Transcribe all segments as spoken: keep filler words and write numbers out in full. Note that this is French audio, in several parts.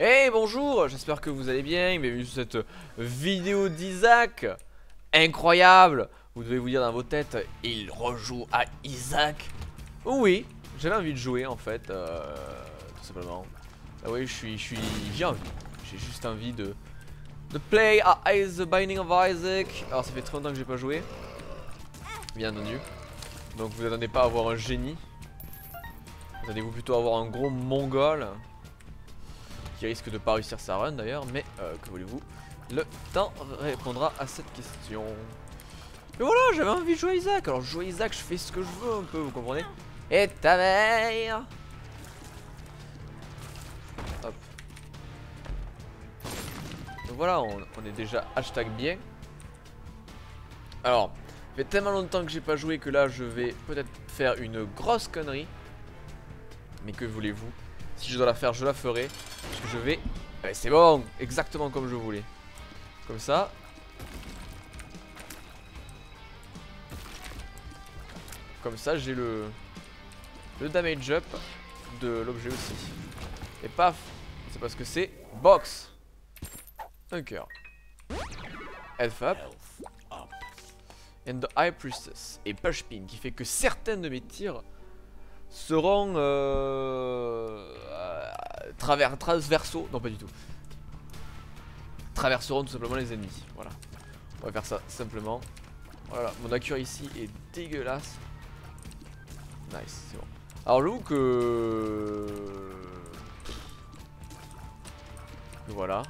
Hey bonjour, j'espère que vous allez bien, bienvenue sur cette vidéo d'Isaac. Incroyable. Vous devez vous dire dans vos têtes, il rejoue à Isaac. Oui, j'avais envie de jouer en fait, euh, tout simplement. Ah oui, je suis, je suis, j'ai envie, j'ai juste envie de, de play à The Binding of Isaac. Alors ça fait très longtemps que j'ai pas joué, bien entendu. Donc vous attendez pas à avoir un génie, vous attendez-vous plutôt à avoir un gros mongol qui risque de pas réussir sa run d'ailleurs, mais euh, que voulez-vous, le temps répondra à cette question. Mais voilà, j'avais envie de jouer à Isaac, alors je joue à Isaac, je fais ce que je veux un peu, vous comprenez. Et ta mère. Hop. Donc voilà, on, on est déjà hashtag bien. Alors, ça fait tellement longtemps que j'ai pas joué que là je vais peut-être faire une grosse connerie. Mais que voulez-vous, si je dois la faire, je la ferai. Parce que je vais... Eh, c'est bon, exactement comme je voulais. Comme ça. Comme ça, j'ai le... le damage up de l'objet aussi. Et paf, c'est parce que c'est box. Un cœur. Health up. And the High Priestess. Et Pushpin, qui fait que certaines de mes tirs seront euh, euh, travers, transversaux, non pas du tout, traverseront tout simplement les ennemis. Voilà, on va faire ça simplement. Voilà, mon accure ici est dégueulasse. Nice, c'est bon. Alors j'avoue que que voilà,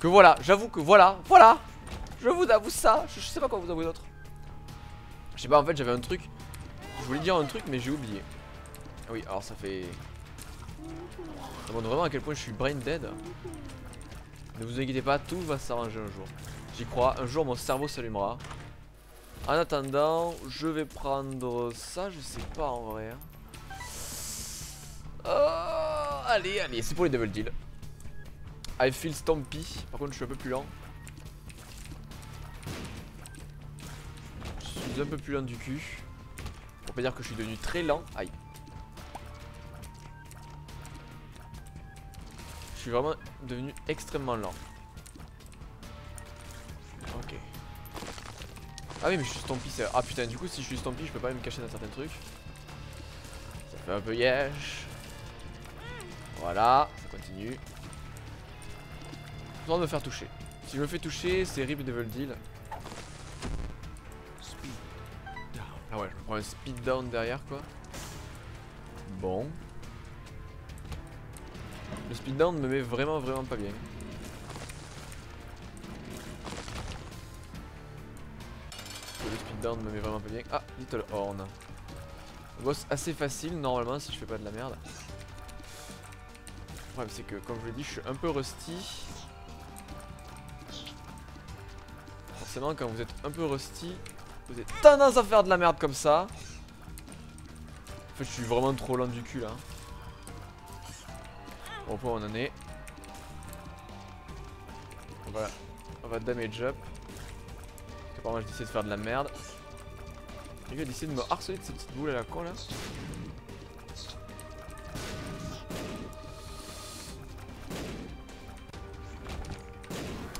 que voilà, j'avoue que voilà, voilà, je vous avoue ça, je, je sais pas quoi vous avouer d'autre. Je sais pas, en fait j'avais un truc. Je voulais dire un truc mais j'ai oublié. Ah oui, alors ça fait... Ça montre vraiment à quel point je suis brain dead. Ne vous inquiétez pas, tout va s'arranger un jour. J'y crois, un jour mon cerveau s'allumera. En attendant, je vais prendre ça, je sais pas en vrai. Oh, allez, allez, c'est pour les double deals. I feel stompy, par contre je suis un peu plus lent. Je suis un peu plus lent du cul. On peut dire que je suis devenu très lent. Aïe. Je suis vraiment devenu extrêmement lent. Ok. Ah oui mais je suis stompy. Ah putain, du coup si je suis stompy je peux pas me cacher dans certains trucs. Ça fait un peu yesh. Voilà, ça continue. J'ai besoin de me faire toucher. Si je me fais toucher c'est rip devil deal. Ah ouais, je me prends un speed down derrière quoi. Bon. Le speed down me met vraiment vraiment pas bien. Le speed down me met vraiment pas bien. Ah, little horn. Boss assez facile normalement si je fais pas de la merde. Le problème c'est que comme je l'ai dit je suis un peu rusty. Forcément quand vous êtes un peu rusty, vous avez tendance à faire de la merde comme ça. En fait je suis vraiment trop lent du cul là. Bon, au point où on en est. Voilà. On va damage up. Apparemment je décide de faire de la merde. Il a décidé de me harceler de cette petite boule à la con là.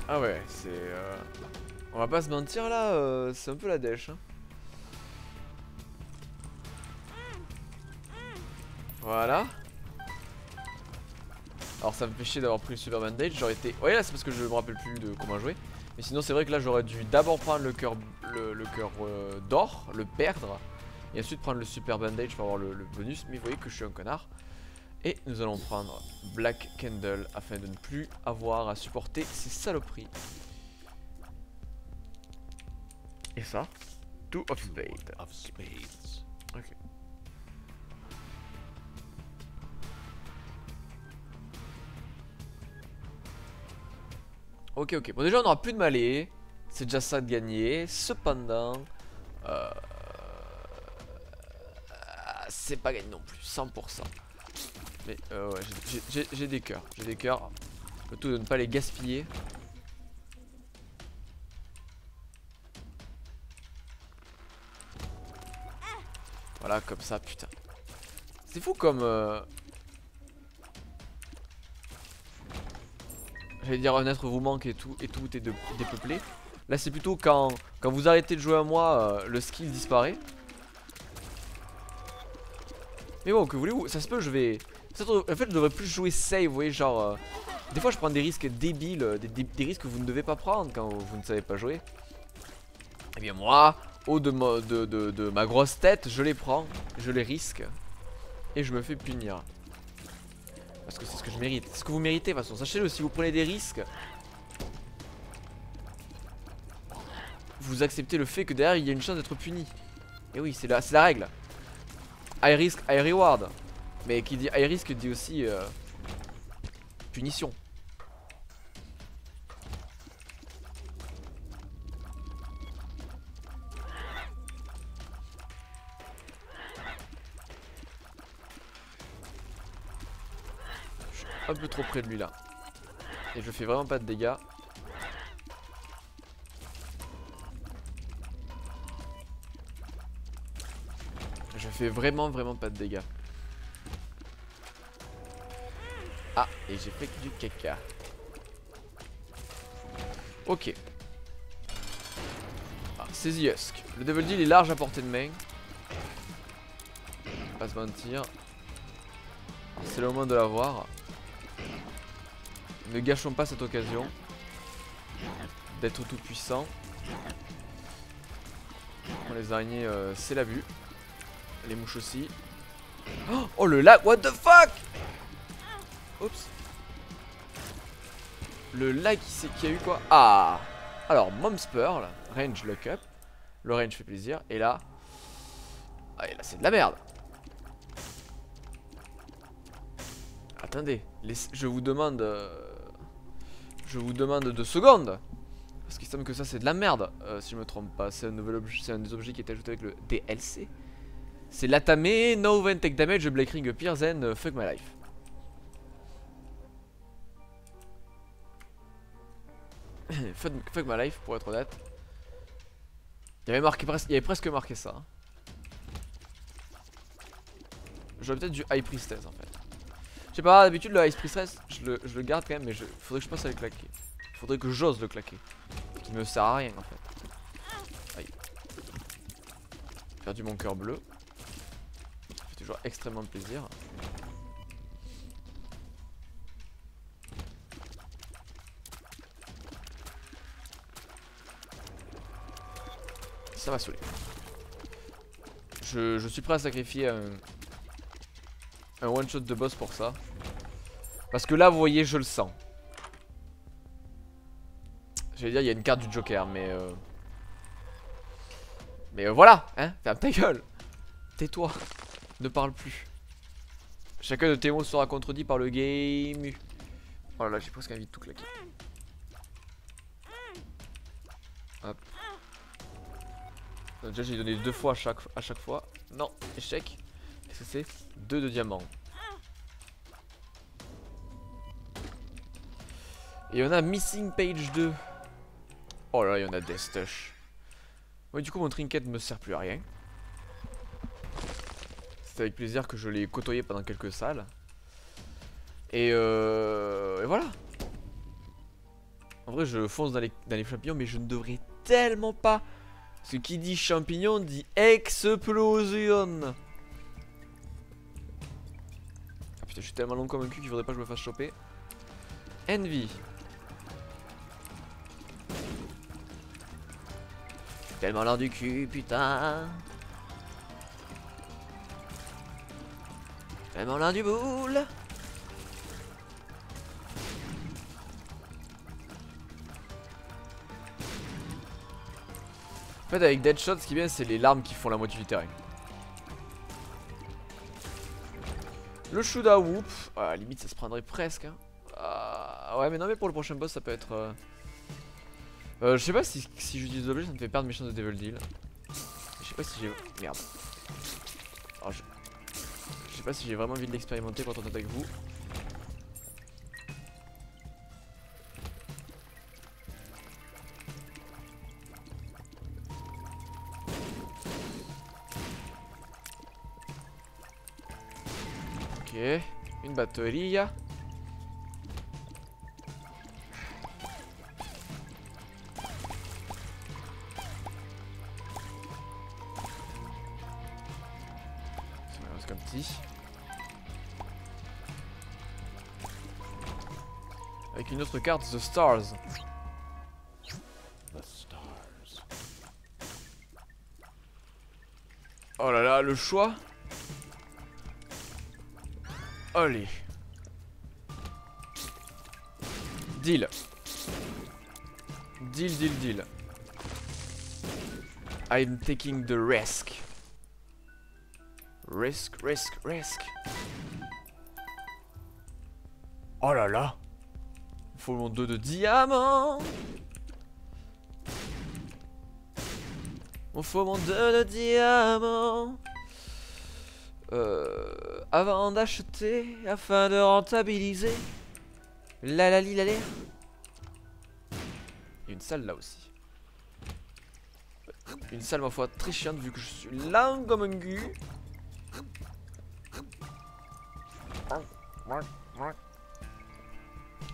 Ah ouais c'est... Euh... On va pas se mentir là, euh, c'est un peu la dèche hein. Voilà. Alors ça me fait chier d'avoir pris le Super Bandage, j'aurais été... Ouais là c'est parce que je me rappelle plus de comment jouer. Mais sinon c'est vrai que là j'aurais dû d'abord prendre le cœur le, le cœur euh, d'or, le perdre. Et ensuite prendre le Super Bandage pour avoir le, le bonus, mais vous voyez que je suis un connard. Et nous allons prendre Black Candle afin de ne plus avoir à supporter ces saloperies. Et ça, Two of Spades. Ok. Ok, ok. Bon, déjà, on n'aura plus de malais. C'est déjà ça de gagner. Cependant, euh... c'est pas gagné non plus. cent pour cent. Mais euh, ouais, j'ai des cœurs. J'ai des cœurs. Le tout de ne pas les gaspiller. Voilà, comme ça, putain. C'est fou comme... Euh... j'allais dire un être vous manque et tout, et tout est de, dépeuplé. Là c'est plutôt quand, quand vous arrêtez de jouer un mois, euh, le skill disparaît. Mais bon, que voulez-vous, ça se peut, je vais... En fait je devrais plus jouer save, vous voyez, genre... Euh... Des fois je prends des risques débiles, euh, des, des, des risques que vous ne devez pas prendre quand vous ne savez pas jouer. Et bien moi, au de ma, de, de, de ma grosse tête, je les prends, je les risque. Et je me fais punir. Parce que c'est ce que je mérite, c'est ce que vous méritez de toute façon, sachez-le, si vous prenez des risques... Vous acceptez le fait que derrière il y a une chance d'être puni. Et oui, c'est la, la règle. High risk, high reward. Mais qui dit high risk dit aussi euh, punition. Je suis un peu trop près de lui là. Et je fais vraiment pas de dégâts. Je fais vraiment vraiment pas de dégâts. Ah, et j'ai fait du caca. Ok. Ah, c'est The Husk. Le Devil Deal est large à portée de main. Pas se mentir. C'est le moment de l'avoir. Ne gâchons pas cette occasion d'être tout puissant. Bon, les araignées, euh, c'est l'abus. Les mouches aussi. Oh, oh le lag, what the fuck. Oups. Le lag qui a eu quoi. Ah. Alors Mom's Pearl, range lock up. Le range fait plaisir. Et là. Ah et là c'est de la merde. Attendez, laisse... je vous demande euh... Je vous demande deux secondes. Parce qu'il semble que ça c'est de la merde, euh, si je me trompe pas. C'est un nouvel objet, c'est un des objets qui est ajouté avec le D L C. C'est l'atame, no one take damage, black ring appears and uh, fuck my life. fuck, fuck my life pour être honnête. Il y avait, marqué, il y avait presque marqué ça. Hein. J'aurais peut-être du High Priestess en fait. Je sais pas, d'habitude le High Priestess, je le, je le garde quand même, mais je, faudrait que je passe à le claquer. Faudrait que j'ose le claquer. Qui me sert à rien en fait. Aïe. J'ai perdu mon cœur bleu. Toujours extrêmement plaisir. Ça va saouler. Je, je suis prêt à sacrifier un, un one shot de boss pour ça. Parce que là vous voyez je le sens. J'allais dire il y a une carte du Joker mais euh... Mais euh, voilà hein. Ferme ta gueule. Tais-toi. Ne parle plus. Chacun de tes mots sera contredit par le game. Oh là là, j'ai presque envie de tout claquer. Hop. Déjà j'ai donné deux fois à chaque, à chaque fois. Non, échec. Qu'est-ce que c'est? Deux de diamants. Et on a Missing Page deux. Oh là là, il y en a des stush. Ouais, du coup mon trinket me sert plus à rien. C'est avec plaisir que je l'ai côtoyé pendant quelques salles. Et, euh, et voilà. En vrai je fonce dans les, dans les champignons mais je ne devrais tellement pas. Parce que qui dit champignon dit explosion. Ah putain je suis tellement long comme un cul qu'il faudrait pas que je me fasse choper. Envy. Je suis tellement long du cul putain. Vraiment l'un du boule. En fait avec Deadshot ce qui est bien c'est les larmes qui font la moitié du terrain. Le Shuda Whoop, à la limite ça se prendrait presque hein. euh, Ouais mais non mais pour le prochain boss ça peut être euh... euh, je sais pas si, si j'utilise l'objet ça me fait perdre mes chances de Devil Deal. Je sais pas si j'ai... Merde. Alors je... Je sais pas si j'ai vraiment envie de l'expérimenter quand on attaque vous. Ok, une batterie. chose comme petit. Avec une autre carte, The Stars. The Stars. Oh là là, le choix. Allez. Deal. Deal, deal, deal. I'm taking the risk. Risk, risk, risk. Oh là là. Il faut mon deux de diamant. Il faut mon deux de diamant. Euh, avant d'acheter, afin de rentabiliser. La la li la la. Il y a une salle là aussi. Une salle ma foi très chiante vu que je suis là comme un gu.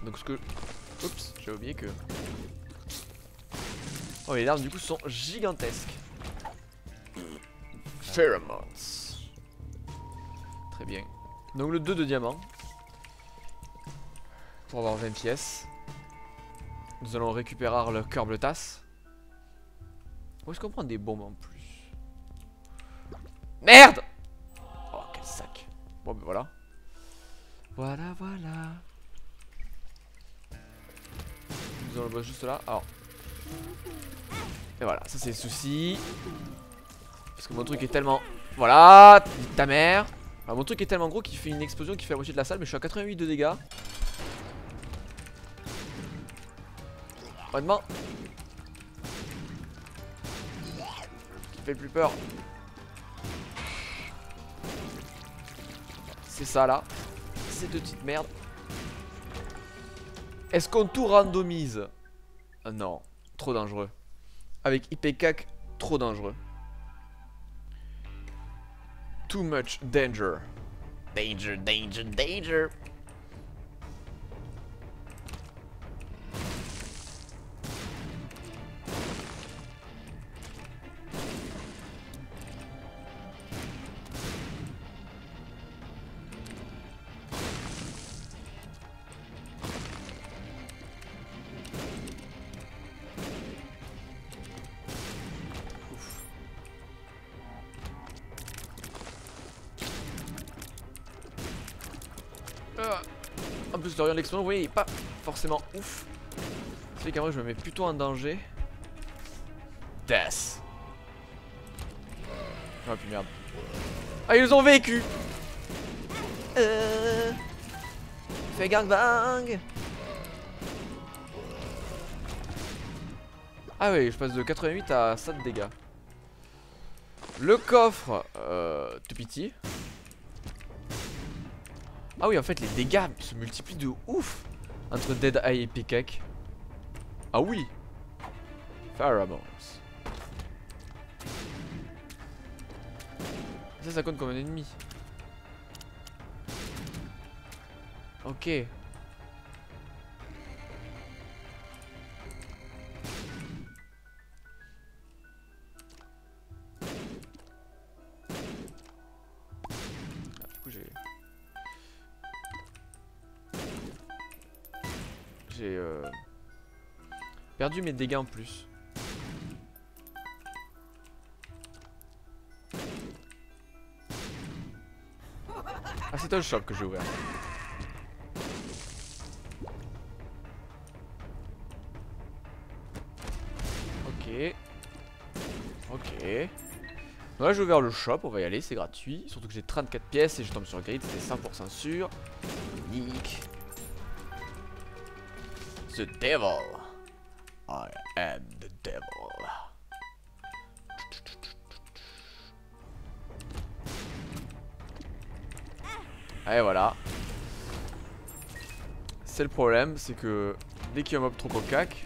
Donc ce que... Oups, j'ai oublié que... Oh, les larmes du coup sont gigantesques. Pheromones. Très bien. Donc le deux de diamant. Pour avoir vingt pièces. Nous allons récupérer le Kerbletasse. Où est-ce qu'on prend des bombes en plus? Merde! Oh, quel sac. Bon, ben voilà. Voilà, voilà. Nous allons le boss juste là. Alors. Et voilà, ça c'est le souci. Parce que mon truc est tellement... Voilà, ta mère. Alors, mon truc est tellement gros qu'il fait une explosion qui fait la moitié de la salle. Mais je suis à quatre-vingt-huit de dégâts. Honnêtement. Fait plus peur. C'est ça là. Ces deux petites merdes. Est-ce qu'on tout randomise? Non, trop dangereux. Avec Ipecac, trop dangereux. Too much danger. Danger, danger, danger. En plus le rayon de l'explosion, vous voyez, il est pas forcément ouf. C'est vrai qu'en vrai je me mets plutôt en danger. Death. Oh puis merde. Ah ils ont vécu euh... Fais gangbang. Ah oui, je passe de quatre-vingt-huit à ça de dégâts. Le coffre euh, de pitié. Ah oui, en fait les dégâts se multiplient de ouf entre Dead Eye et Pickaxe. Ah oui, Pheromones. Ça, ça compte comme un ennemi. Ok. J'ai euh, perdu mes dégâts en plus. Ah, c'est un shop que j'ai ouvert. Ok. Ok. Donc là, j'ai ouvert le shop. On va y aller, c'est gratuit. Surtout que j'ai trente-quatre pièces et je tombe sur le grid. C'était cent pour cent sûr. Nick. The Devil. I am the Devil. Allez voilà. C'est le problème, c'est que dès qu'il y a un mob trop cocaque,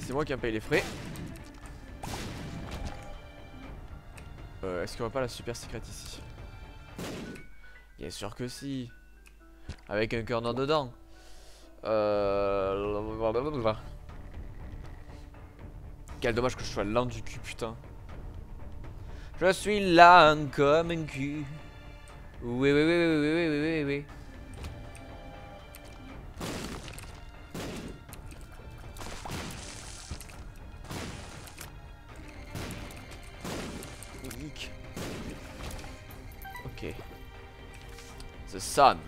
c'est moi qui en paye les frais. Euh, Est-ce qu'on voit pas la super secrète ici? Bien sûr que si. Avec un cœur noir dedans. Euh... Quel dommage que je sois lent du cul, putain. Je suis lent comme un cul. Oui, oui, oui, oui, oui, oui, oui, oui. Ok. The Sun.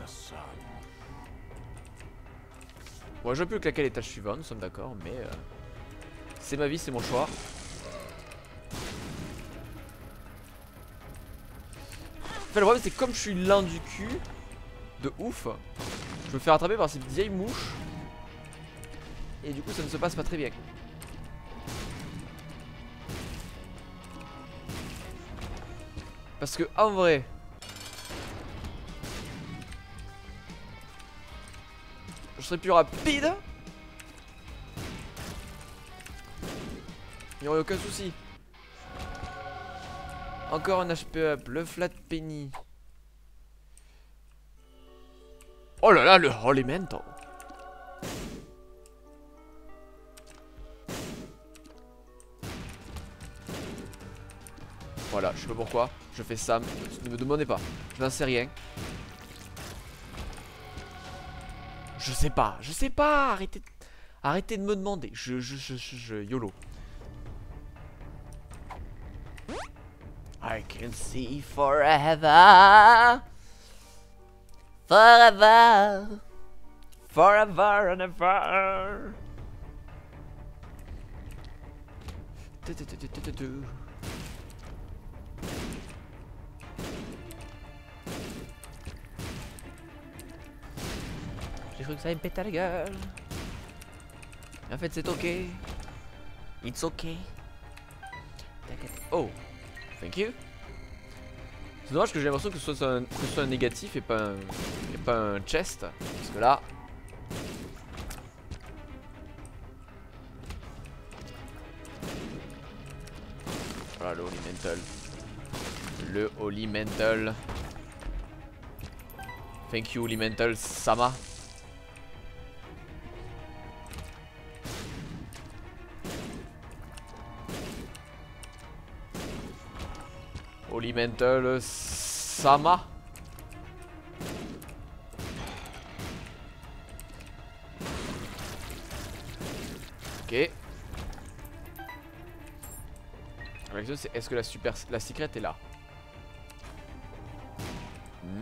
Moi, je peux claquer l'étage suivant, nous sommes d'accord, mais euh, c'est ma vie, c'est mon choix. Le problème, c'est que comme je suis l'un du cul de ouf, je me fais rattraper par cette vieille mouche et du coup ça ne se passe pas très bien. Parce que en vrai, je serais plus rapide, il n'y aurait aucun souci. Encore un H P up, le flat penny. Oh là là, le Holy Mento. Voilà, je sais pas pourquoi, je fais ça, ne me demandez pas, je n'en sais rien. Je sais pas, je sais pas, arrêtez, arrêtez de me demander, je, je, je, je, je YOLO. I can see forever, forever, forever and ever. Du, du, du, du, du, du. J'ai cru que ça allait me péter la gueule. Et en fait, c'est ok. It's ok. Oh. Thank you. C'est dommage que j'ai l'impression que ce soit un, que ce soit un négatif et pas un, et pas un chest. Parce que là... Voilà le Holy Mantle. Le Holy Mantle. Thank you Holy Mantle Sama. Holy Mantle Sama. Ok. La question c'est est-ce que la super la secret est là?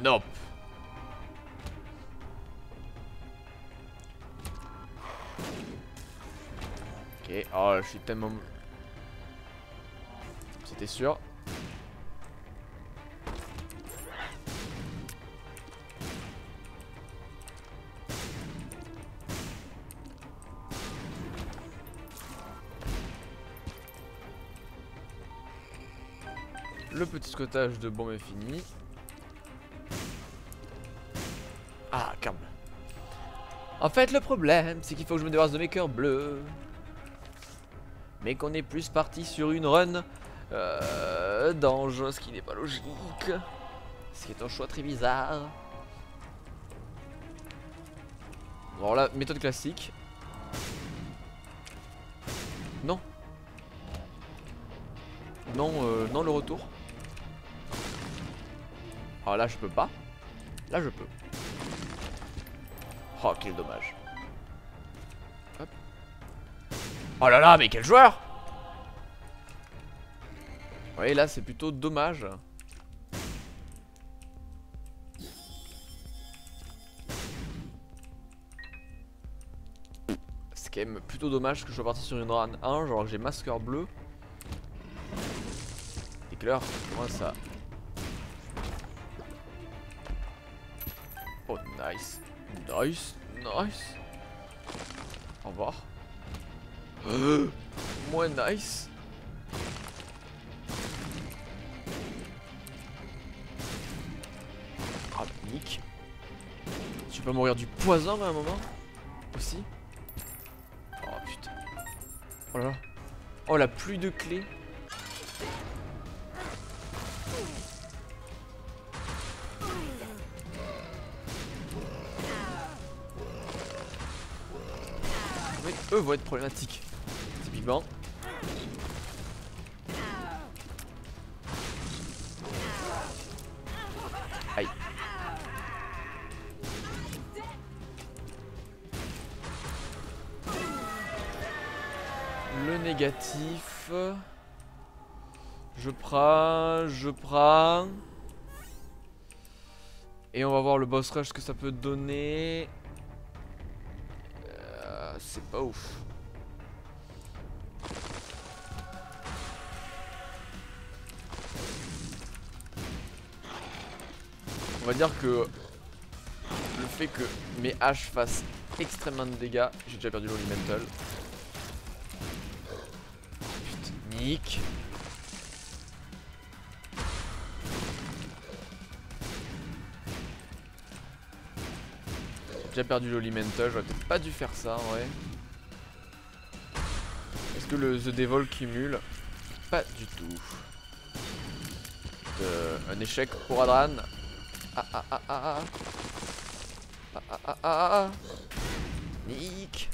Nope. Ok. Oh, je suis tellement. C'était sûr. Le petit scotage de bombe est fini. Ah, calme. En fait, le problème, c'est qu'il faut que je me débarrasse de mes cœurs bleus. Mais qu'on est plus parti sur une run euh, d'ange, ce qui n'est pas logique. Ce qui est un choix très bizarre. Bon, là, méthode classique. Non. Non, euh, non, le retour. Ah là je peux pas. Là je peux. Oh quel dommage. Hop. Oh là là mais quel joueur. Oui là c'est plutôt dommage. C'est quand même plutôt dommage que je sois parti sur une run un genre que j'ai masqueur bleu. Et que l'heure commence à... Oh nice, nice, nice. Au revoir. Euh, moins nice. Ah nick. Tu peux mourir du poison à un moment aussi. Oh putain. Oh là là. Oh la pluie de clés. Eux vont être problématiques. Typiquement. Aïe. négatif. Je prends, je prends. Et on va voir le boss rush que ça peut donner. Euh, c'est pas ouf. On va dire que le fait que mes haches fassent extrêmement de dégâts, j'ai déjà perdu l'Holy Mantle. Putain, nique. J'ai déjà perdu l'Holy Mantle, j'aurais peut-être pas dû faire ça en vrai. Est-ce que le The Devil cumule? Pas du tout. Euh, un échec pour Adran. Ah ah ah ah ah ah ah ah ah. Nick.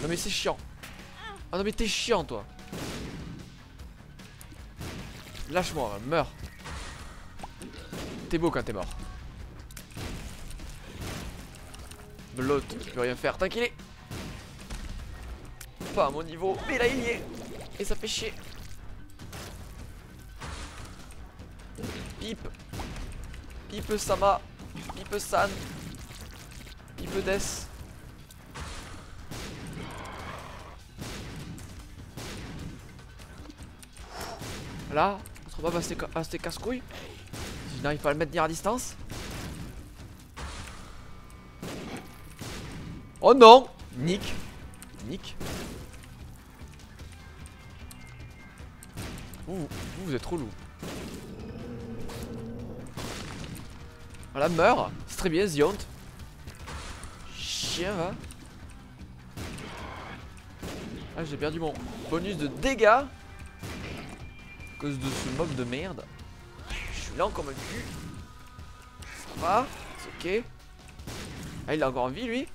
Non mais c'est chiant. Ah non mais t'es chiant toi. Lâche-moi, meurs. T'es beau quand t'es mort. Bloat, tu peux rien faire, t'inquiète. Pas à mon niveau, mais là il y est. Et ça fait chier. Pipe, Pipe Sama, Pipe San, Pipe Death. Là, on se rebat à ces casse-couilles. Si je n'arrive pas à le maintenir à distance. Oh non, Nick, Nick. Ouh, vous êtes trop lourd. Voilà, meurt. C'est très bien, Ziont. Chien, va. Ah, j'ai perdu mon bonus de dégâts à cause de ce mob de merde. Je suis lent comme un cul. Ça va, c'est ok. Ah, il a encore envie, lui.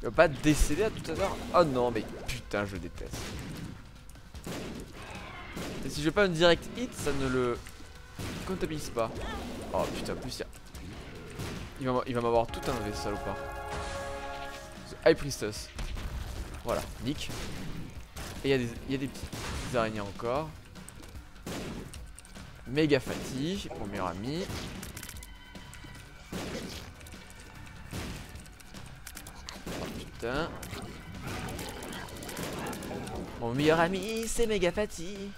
Il va pas décéder à tout à l'heure. Oh non, mais putain, je déteste. Et si je fais pas un direct hit, ça ne le comptabilise pas. Oh putain, plus il va, il va m'avoir tout enlevé, ce salopard. The High Priestess. Voilà, nick. Et il y, y a des petites araignées encore. Méga fatigue, mon meilleur ami. Oh putain. Mon meilleur ami, c'est méga fatigue.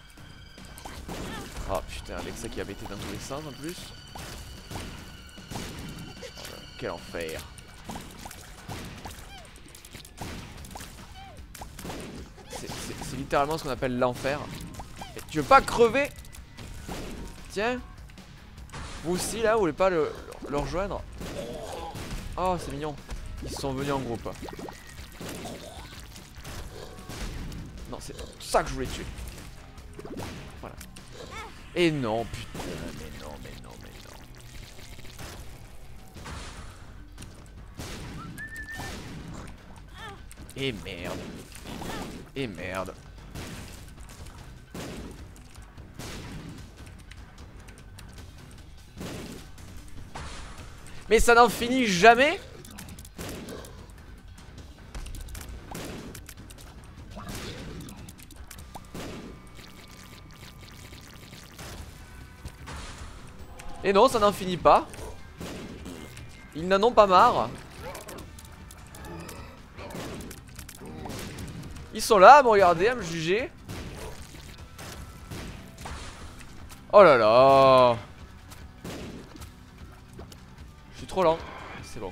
Oh putain, avec ça qui avait été dans tous les sens en plus. Quel enfer. C'est littéralement ce qu'on appelle l'enfer. Tu veux pas crever? Tiens. Vous aussi là, vous voulez pas le, le rejoindre? Oh c'est mignon. Ils sont venus en groupe. Non, c'est ça que je voulais tuer. Voilà. Et non, putain, mais non, mais non, mais non. Et merde. Et merde. Mais ça n'en finit jamais. Et non, ça n'en finit pas. Ils n'en ont pas marre. Ils sont là à me regarder, à me juger. Oh là là. Je suis trop lent. C'est bon.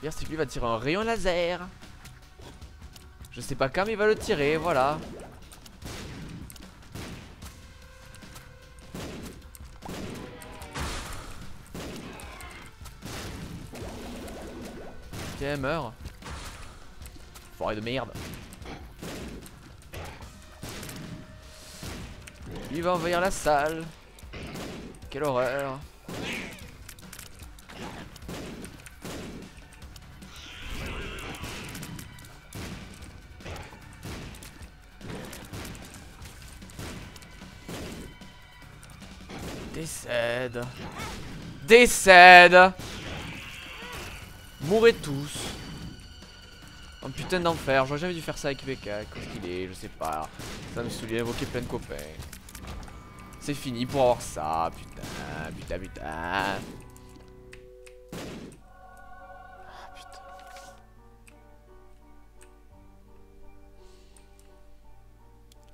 Bien, c'est que lui va tirer un rayon laser. Je sais pas quand, mais il va le tirer, voilà. Meurt. Forêt de merde. Il va envahir la salle. Quelle horreur. Décède. Décède. Mourrez tous. Oh putain d'enfer, j'aurais jamais dû faire ça avec Ipecac. Qu'est-ce qu'il est, je sais pas. Ça me soulève, ok, plein de copains. C'est fini pour avoir ça, putain, putain, putain. Ah, putain.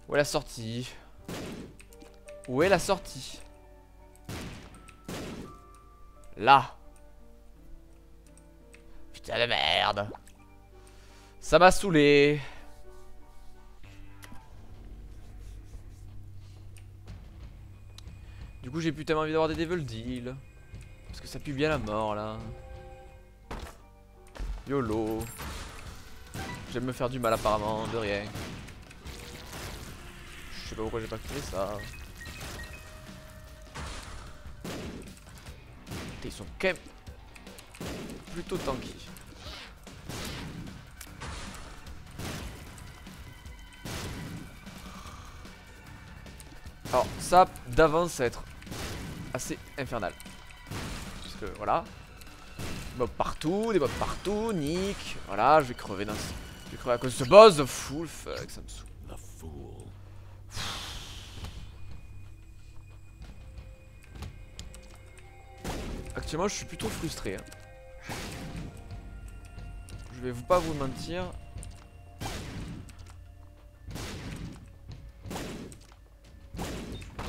Où est la sortie? Où est la sortie? Là. Putain de merde. Ça m'a saoulé. Du coup j'ai plus tellement envie d'avoir des Devil Deal. Parce que ça pue bien la mort là. YOLO. J'aime me faire du mal apparemment, de rien. Je sais pas pourquoi j'ai pas activé ça. Ils sont quand même plutôt tanky. Alors ça d'avance ça va être assez infernal. Parce que voilà. Mob partout, des mobs partout, nick. Voilà, je vais crever dans ce... Je vais crever à cause de ce boss de full fuck, ça me saoule. Actuellement je suis plutôt frustré. Hein. Je vais vous pas vous mentir.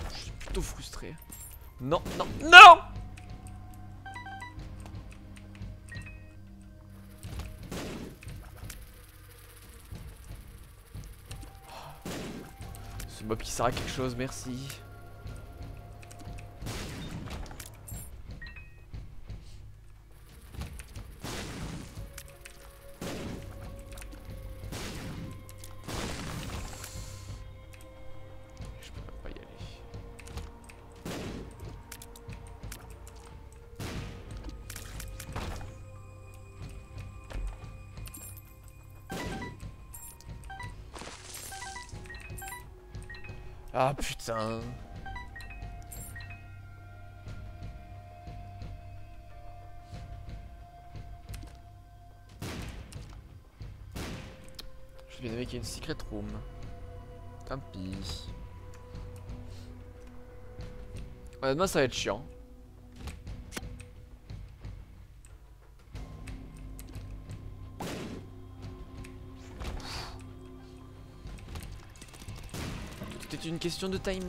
Je suis plutôt frustré. Non, non, non. Ce mob qui sert à quelque chose, merci. Ah putain. J'ai bien aimé qu'il y ait une secret room. Tant pis. Ouais, demain ça va être chiant. C'est une question de timing.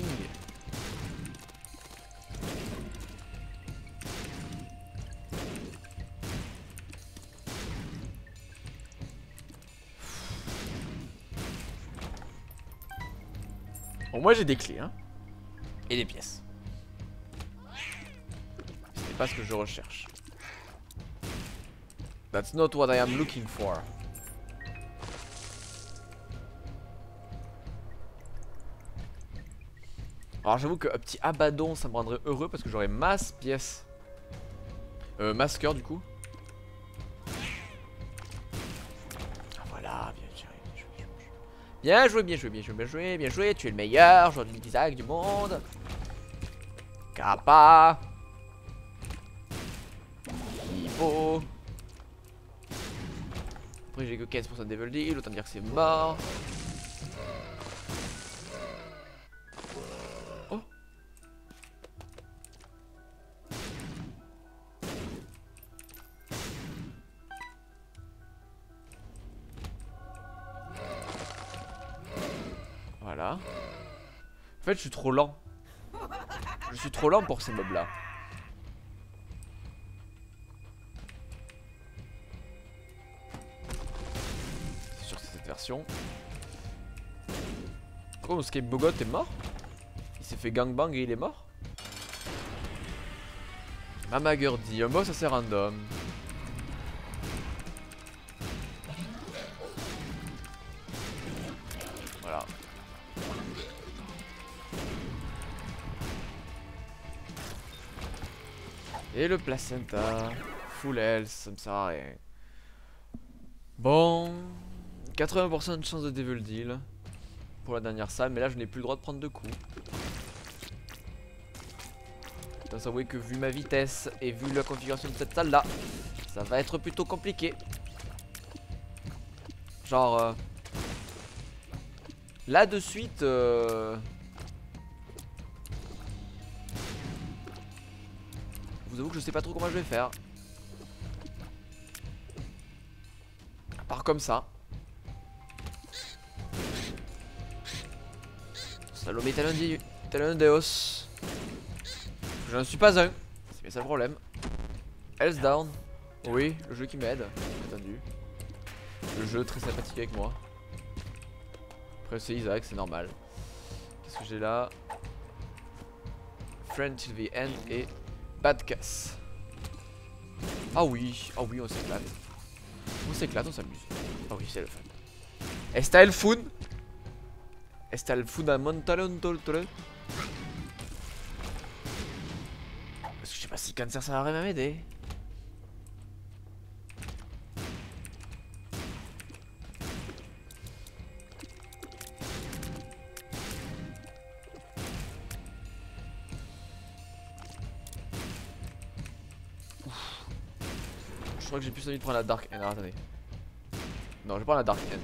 Bon, moi j'ai des clés hein. Et des pièces. C'est pas ce que je recherche. That's not what I am looking for. Alors j'avoue qu'un petit Abaddon ça me rendrait heureux parce que j'aurais masse pièces. Euh, masse cœur du coup. Ah, voilà, bien joué, bien joué, bien joué, bien joué, bien joué, bien joué, tu es le meilleur joueur de l'Ipecac du monde. Kappa. Hippo. Après j'ai que quinze pour cent de Devil Deal, autant dire que c'est mort. Voilà. En fait je suis trop lent. Je suis trop lent pour ces mobs là. C'est sûr que c'est cette version. Oh le Scape Bogot est mort. Il s'est fait gangbang et il est mort. Mama Gurdy, un boss assez random. Voilà. Et le placenta, full health, ça me sert à rien. Bon, quatre-vingts pour cent de chance de Devil Deal pour la dernière salle, mais là je n'ai plus le droit de prendre de coups. Je dois avouer que vu ma vitesse et vu la configuration de cette salle là, ça va être plutôt compliqué. Genre euh, là de suite euh, je vous avoue que je sais pas trop comment je vais faire. À part comme ça. Salomé Talon Deos. Je ne suis pas un. C'est bien ça le problème. Hell's Down. Oui, le jeu qui m'aide. Attendu. Le jeu très sympathique avec moi. Après c'est Isaac, c'est normal. Qu'est-ce que j'ai là? Friend till the End et Badcasse. Ah oui, ah oui on s'éclate. On s'éclate, on s'amuse. Ah oui c'est le fun. Está el fun. Está el fundamental en tol tol. Parce que je sais pas si cancer ça va vraiment m'aider. Je crois que j'ai plus envie de prendre la Dark End. Alors, attendez. Non, je vais prendre la Dark End.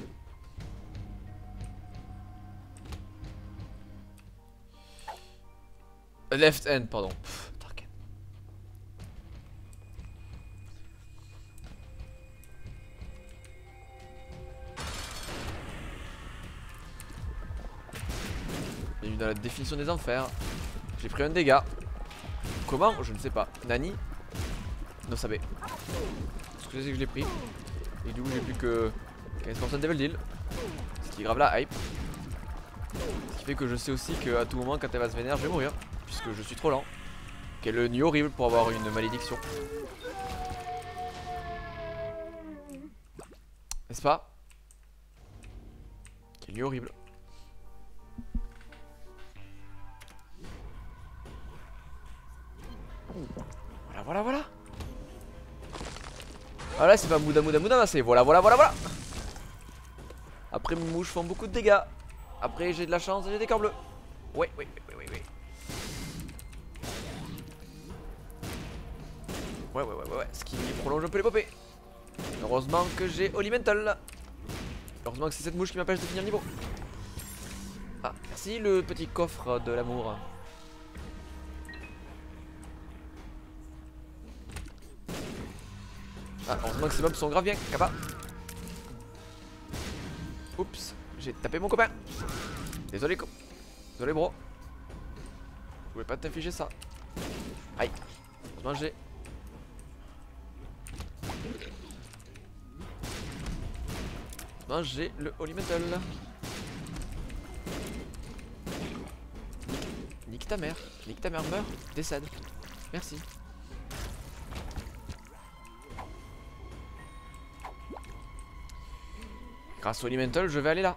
Left End, pardon. Pff, Dark End. Il y a eu dans la définition des enfers. J'ai pris un dégât. Comment? Je ne sais pas. Nani? Non, ça va. Parce que je sais que je l'ai pris. Et du coup, j'ai plus que quinze pour cent de Devil Deal. Ce qui est grave la hype. Ce qui fait que je sais aussi qu'à tout moment, quand elle va se vénère, je vais mourir. Puisque je suis trop lent. Quelle nuit horrible pour avoir une malédiction. N'est-ce pas? Quelle nuit horrible. Voilà, voilà, voilà. Ah là c'est pas mouda mouda mouda, c'est voilà, voilà, voilà, voilà. Après mes mouches font beaucoup de dégâts. Après j'ai de la chance et j'ai des corps bleus. Ouais, ouais, ouais, ouais, ouais. Ouais, ouais, ouais, ouais, ouais. Ce qui prolonge un peu l'épopée. Heureusement que j'ai Holy Mantle. Heureusement que c'est cette mouche qui m'empêche de finir le niveau. Ah, merci le petit coffre de l'amour. Ah, heureusement que ces mobs sont grave bien, Kappa. Oups, j'ai tapé mon copain. Désolé, co désolé bro. Je pouvais pas t'infliger ça. Aïe, heureusement j'ai. Heureusement j'ai le Holy Metal. Nique, nique ta mère, nique ta mère, meurt, décède. Merci. Grâce au Holy Mantle, je vais aller là.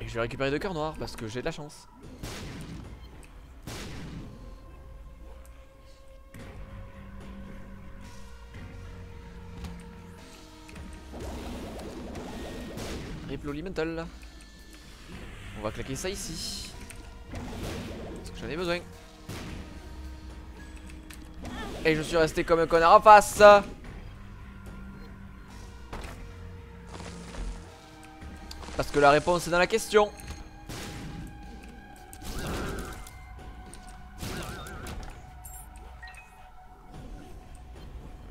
Et je vais récupérer deux cœurs noirs parce que j'ai de la chance. Rip le Holy Mantle. On va claquer ça ici. Parce que j'en ai besoin. Et je suis resté comme un connard en face. Parce que la réponse est dans la question.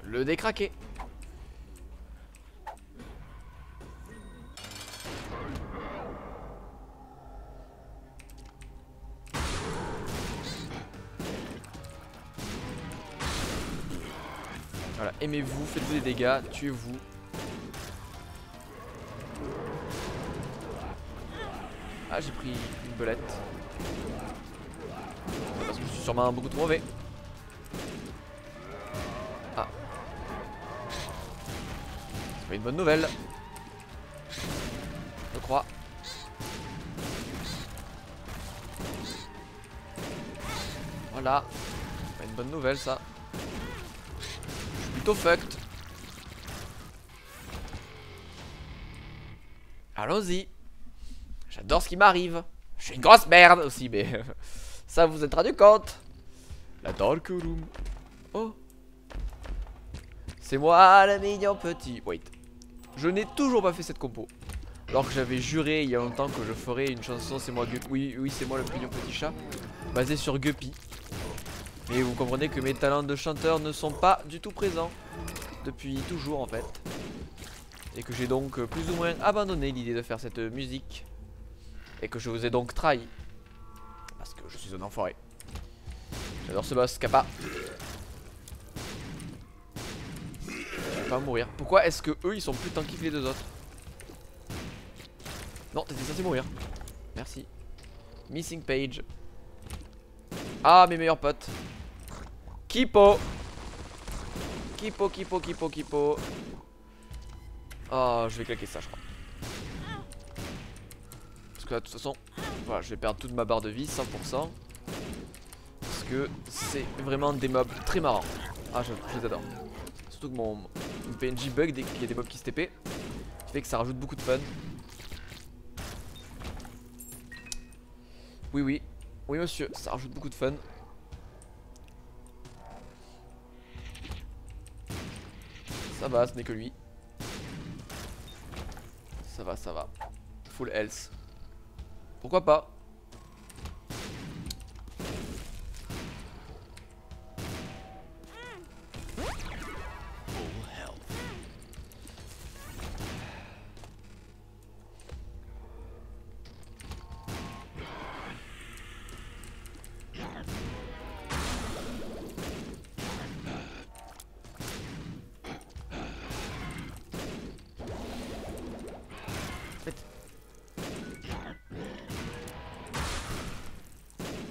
Le décraqué. Voilà, aimez-vous, faites des dégâts, tuez-vous. Ah, j'ai pris une belette. Parce que je suis sûrement beaucoup trop mauvais. Ah. C'est pas une bonne nouvelle. Je crois. Voilà. C'est pas une bonne nouvelle ça. Je suis plutôt fucked. Allons-y. J'adore ce qui m'arrive. Je suis une grosse merde aussi, mais ça vous êtes rendu compte. La Dark Room. Oh, c'est moi la mignon petit. Wait. Je n'ai toujours pas fait cette compo. Alors que j'avais juré il y a longtemps que je ferais une chanson c'est moi Guppy. Oui, oui, c'est moi le mignon petit chat. Basé sur Guppy. Mais vous comprenez que mes talents de chanteur ne sont pas du tout présents. Depuis toujours en fait. Et que j'ai donc plus ou moins abandonné l'idée de faire cette musique. Et que je vous ai donc trahi. Parce que je suis un enfoiré. J'adore ce boss, Kappa. Je vais pas mourir. Pourquoi est-ce que eux ils sont plus tankés que les deux autres? Non, t'étais censé mourir. Merci. Missing Page. Ah, mes meilleurs potes. Kipo. Kipo, Kipo, Kipo, Kipo. Oh, je vais claquer ça, je crois. Parce que là, de toute façon, voilà, je vais perdre toute ma barre de vie, cent pour cent. Parce que c'est vraiment des mobs très marrants. Ah, je, je les adore. Surtout que mon, mon P N J bug dès qu'il y a des mobs qui se T P. Ça fait que ça rajoute beaucoup de fun. Oui, oui. Oui, monsieur, ça rajoute beaucoup de fun. Ça va, ce n'est que lui. Ça va, ça va. Full health. Pourquoi pas?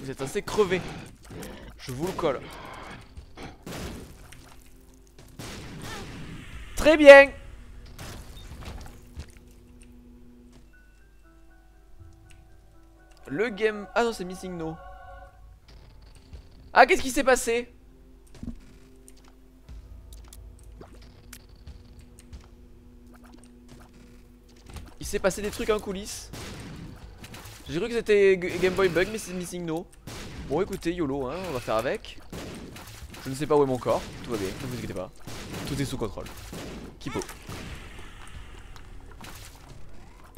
Vous êtes assez crevé. Je vous le colle. Très bien. Le game... Ah non, c'est Missing No. Ah, qu'est-ce qui s'est passé? Il s'est passé des trucs en coulisses. J'ai cru que c'était Game Boy Bug, mais c'est Missing No. Bon, écoutez, YOLO, hein, on va faire avec. Je ne sais pas où est mon corps, tout va bien, ne vous inquiétez pas. Tout est sous contrôle. Kipo.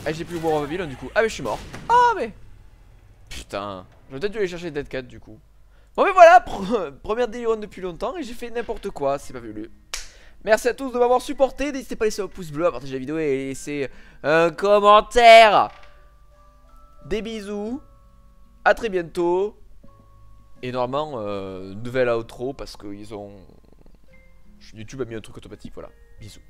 Ah, j'ai plus le boire en ville, hein, du coup. Ah, mais je suis mort. Ah, mais. Putain. J'aurais peut-être dû aller chercher Dead Cat, du coup. Bon, mais voilà, pre première délirone depuis longtemps, et j'ai fait n'importe quoi, c'est pas fabuleux. Merci à tous de m'avoir supporté. N'hésitez pas à laisser un pouce bleu, à partager la vidéo et laisser un commentaire. Des bisous, à très bientôt. Et normalement, euh, nouvelle outro parce que ils ont... YouTube a mis un truc automatique, voilà. Bisous.